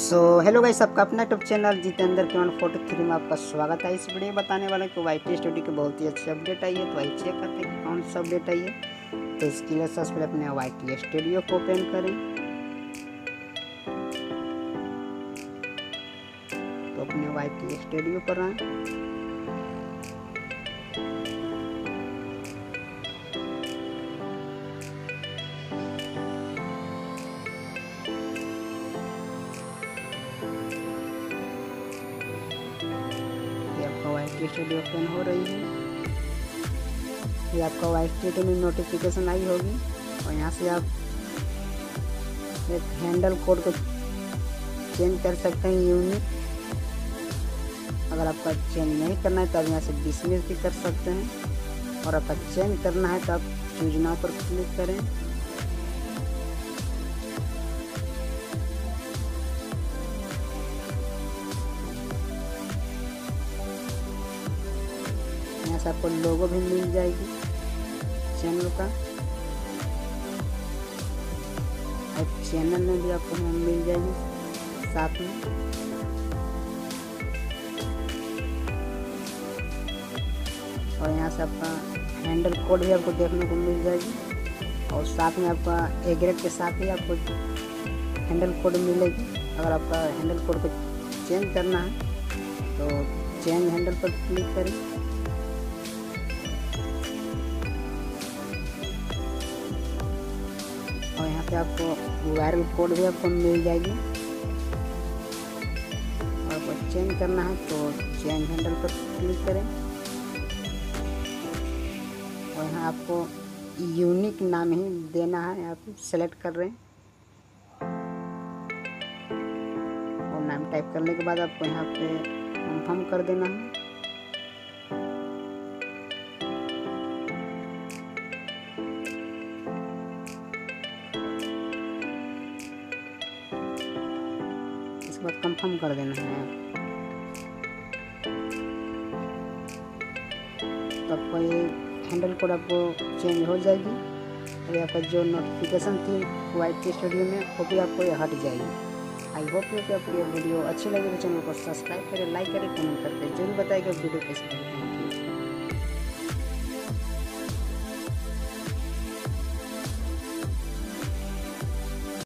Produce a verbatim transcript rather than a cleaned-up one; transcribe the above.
So hello guys, आपका अपना YouTube channel Jitendra के वन फोर्टी थ्री में आपका स्वागत है। इस वीडियो में बताने वाला कि वाई टी स्टूडियो की बहुत ही अच्छी अपडेट आई है। तो वही चेक करते हैं कौन सा अपडेट आई है। तो इसके लिए सबसे पहले अपने वाई टी स्टूडियो को ओपन करें। तो अपने वाई टी स्टूडियो पर आए। स्टूडियो ओपन हो रही है, ये आपका वाई टी में नोटिफिकेशन आई होगी और यहाँ से आप एक हैंडल कोड को चेंज कर सकते हैं यूनिक। अगर आपका चेंज नहीं करना है तो आप यहाँ से डिसमिस भी कर सकते हैं, और आपका चेंज करना है तो आप चूज नाउ पर क्लिक करें। आपको लोगो भी मिल जाएगी चैनल का, और चैनल में भी आपको मिल जाएगी साथ में। और यहाँ से आपका हैंडल कोड भी आपको देखने को मिल जाएगी, और साथ में आपका ए ग्रेड के साथ ही आपको हैंडल कोड मिलेगी। अगर आपका हैंडल कोड को चेंज करना है तो चेंज हैंडल पर क्लिक करें। और यहाँ पे आपको वायरल कोड भी आपको मिल जाएगी, और आपको चेंज करना है तो चेंज हैंडल पर क्लिक करें। और यहाँ आपको यूनिक नाम ही देना है, यहाँ पे सेलेक्ट कर रहे हैं। और नाम टाइप करने के बाद आपको यहाँ पे कंफर्म कर देना है। बस कंफर्म कर देना है। तो आपको ये हैंडल कोड आपको चेंज हो जाएगी, और आपका जो नोटिफिकेशन थी वाई टी स्टूडियो में वो भी आपको ये हट जाएगी। आई होप यू कि आपको ये वीडियो अच्छी लगी। चैनल को सब्सक्राइब करें, लाइक करें, कमेंट करके जरूर बताइएगा वीडियो कैसी लगी।